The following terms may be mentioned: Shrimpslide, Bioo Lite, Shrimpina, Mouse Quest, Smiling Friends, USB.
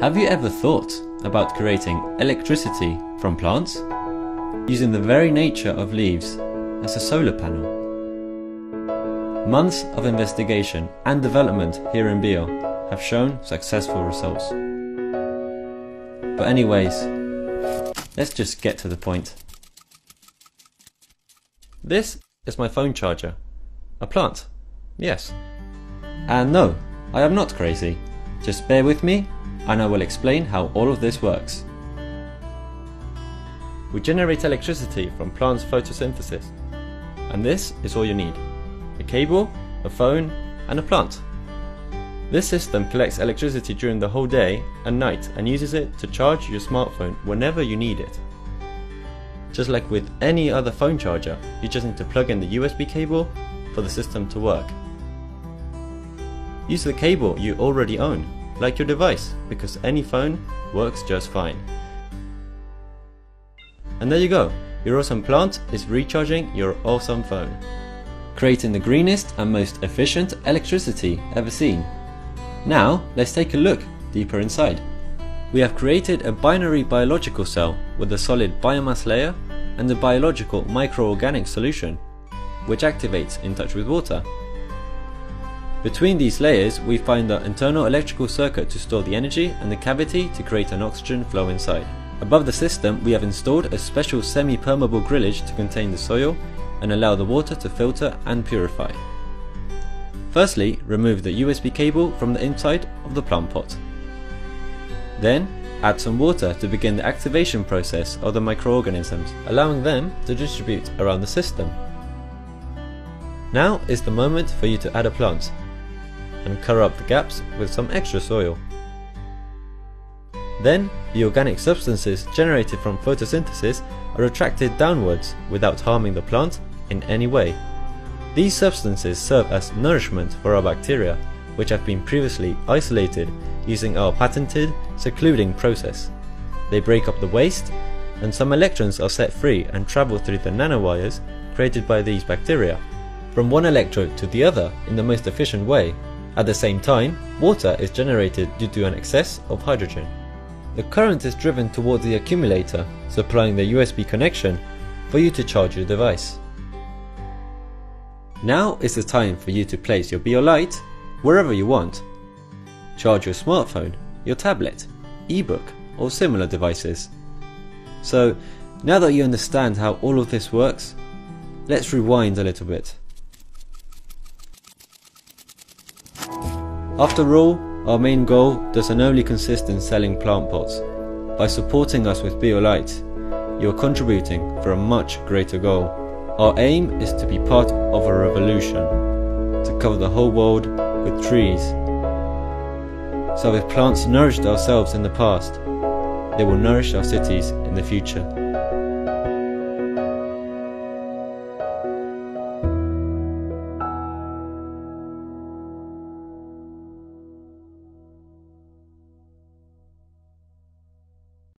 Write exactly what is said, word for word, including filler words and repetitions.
Have you ever thought about creating electricity from plants? Using the very nature of leaves as a solar panel? Months of investigation and development here in Bioo have shown successful results. But anyways, let's just get to the point. This is my phone charger. A plant, yes. And no, I am not crazy. Just bear with me and I will explain how all of this works. We generate electricity from plants' photosynthesis, and this is all you need: a cable, a phone and a plant. This system collects electricity during the whole day and night and uses it to charge your smartphone whenever you need it. Just like with any other phone charger, you just need to plug in the U S B cable for the system to work. Use the cable you already own, like your device, because any phone works just fine. And there you go, your awesome plant is recharging your awesome phone, creating the greenest and most efficient electricity ever seen. Now let's take a look deeper inside. We have created a binary biological cell with a solid biomass layer and a biological microorganic solution, which activates in touch with water. Between these layers we find the internal electrical circuit to store the energy and the cavity to create an oxygen flow inside. Above the system we have installed a special semi-permeable grillage to contain the soil and allow the water to filter and purify. Firstly, remove the U S B cable from the inside of the plant pot. Then add some water to begin the activation process of the microorganisms, allowing them to distribute around the system. Now is the moment for you to add a plant and cover up the gaps with some extra soil. Then the organic substances generated from photosynthesis are attracted downwards without harming the plant in any way. These substances serve as nourishment for our bacteria, which have been previously isolated using our patented secluding process. They break up the waste and some electrons are set free and travel through the nanowires created by these bacteria, from one electrode to the other in the most efficient way. At the same time, water is generated due to an excess of hydrogen. The current is driven towards the accumulator, supplying the U S B connection for you to charge your device. Now is the time for you to place your Bioo Lite wherever you want. Charge your smartphone, your tablet, ebook or similar devices. So now that you understand how all of this works, let's rewind a little bit. After all, our main goal doesn't only consist in selling plant pots. By supporting us with Bioo Lite, you are contributing for a much greater goal. Our aim is to be part of a revolution, to cover the whole world with trees. So if plants nourished ourselves in the past, they will nourish our cities in the future.